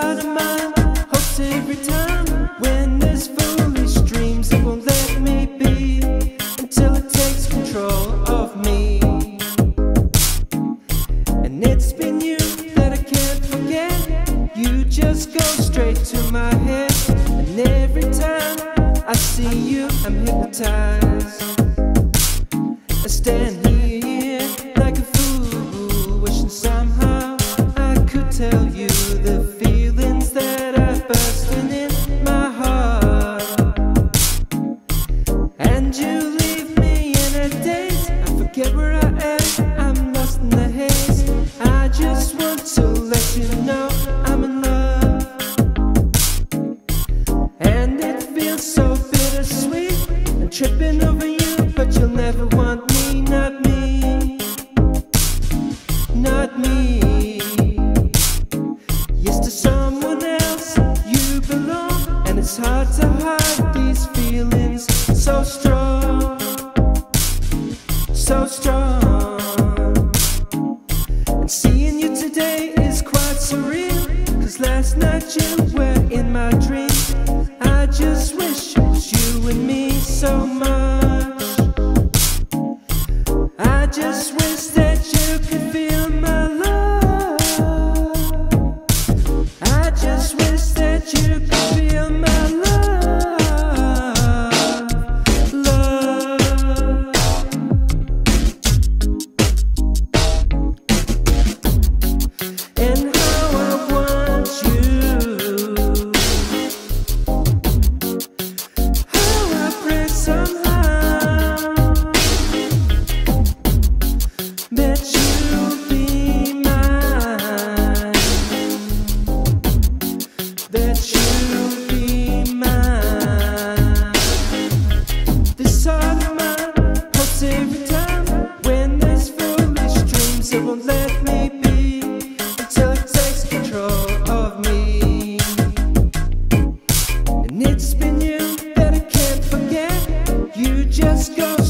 heart of mine hopes every time when there's foolish dreams it won't let me be until it takes control of me. And it's been you that I can't forget. You just go straight to my head, and every time I see you I'm hypnotized. I stand here like a fool, wishing somehow I could tell you the feelings that are bursting in my heart. And you leave me in a daze, I forget where I am, I'm lost in the haze. I just want to let you know I'm in love, and it feels so bittersweet. I'm tripping over you, but you'll never want me, not me, not me. Yes, to someone else you belong, and it's hard to hide these feelings so strong, so strong. And seeing you today is quite surreal, 'cause last night you were in my dreams. I just wish it was you and me so much. I just wish that you could feel my love. I just wish that you could feel my love, love. And how I want you, how I pray somehow that you'll be mine, that you'll be mine. This heart of mine hopes every time when there's foolish dreams it won't let me be until it takes control of me. And it's been you that I can't forget. You just go